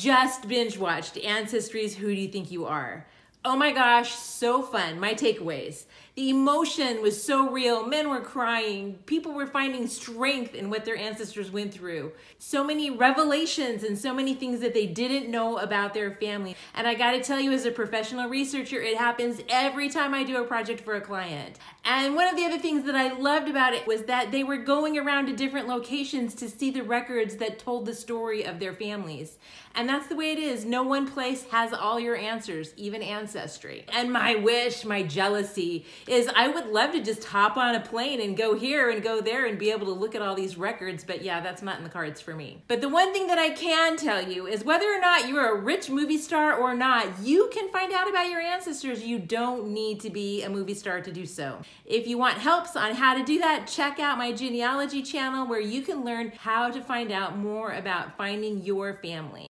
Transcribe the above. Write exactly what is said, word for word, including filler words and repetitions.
just binge watched Ancestry's Who Do You Think You Are? Oh my gosh, so fun. My takeaways. The emotion was so real. Men were crying. People were finding strength in what their ancestors went through. So many revelations and so many things that they didn't know about their family. And I gotta tell you, as a professional researcher, it happens every time I do a project for a client. And one of the other things that I loved about it was that they were going around to different locations to see the records that told the story of their families. And that's the way it is. No one place has all your answers, even ancestors. Ancestry. And my wish, my jealousy, is I would love to just hop on a plane and go here and go there and be able to look at all these records, but yeah, that's not in the cards for me. But the one thing that I can tell you is whether or not you're a rich movie star or not, you can find out about your ancestors. You don't need to be a movie star to do so. If you want helps on how to do that, check out my genealogy channel where you can learn how to find out more about finding your family.